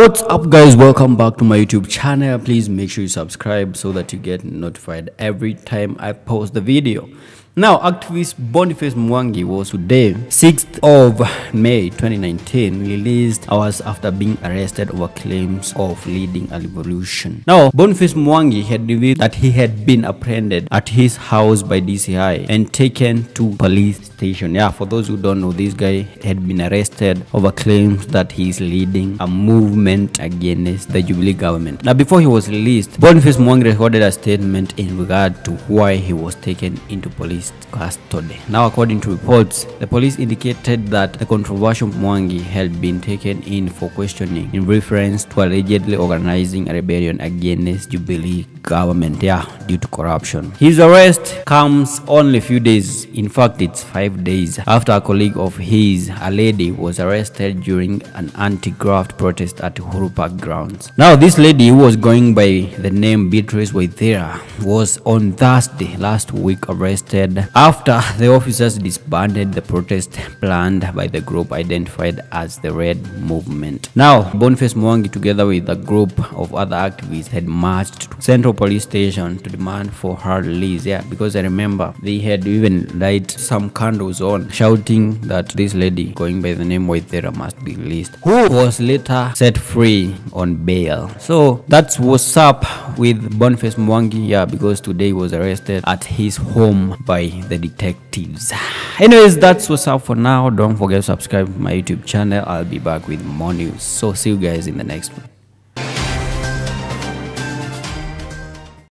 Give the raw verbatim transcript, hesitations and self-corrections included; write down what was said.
What's up, guys? Welcome back to my YouTube channel. Please make sure you subscribe so that you get notified every time I post the video. Now, activist Boniface Mwangi was today, sixth of May twenty nineteen, released hours after being arrested over claims of leading a revolution. Now, Boniface Mwangi had revealed that he had been apprehended at his house by D C I and taken to police station. Yeah, for those who don't know, this guy had been arrested over claims that he is leading a movement against the Jubilee government. Now, before he was released, Boniface Mwangi recorded a statement in regard to why he was taken into police custody. Now, according to reports, the police indicated that the controversial Mwangi had been taken in for questioning in reference to allegedly organizing a rebellion against Jubilee government, yeah, due to corruption. His arrest comes only a few days, in fact it's five days, after a colleague of his, a lady, was arrested during an anti-graft protest at Huru Park Grounds. Now, this lady, who was going by the name Beatrice Waitera, was on Thursday last week arrested after the officers disbanded the protest planned by the group identified as the Red Movement. Now, Boniface Mwangi, together with a group of other activists, had marched to Central police station to demand for her release. Yeah, because I remember they had even light some candles on, shouting that this lady going by the name Waithera must be released, who was later set free on bail. So that's what's up with Boniface Mwangi, yeah, because today he was arrested at his home by the detectives. Anyways, that's what's up for now. Don't forget to subscribe to my YouTube channel. I'll be back with more news, so see you guys in the next one.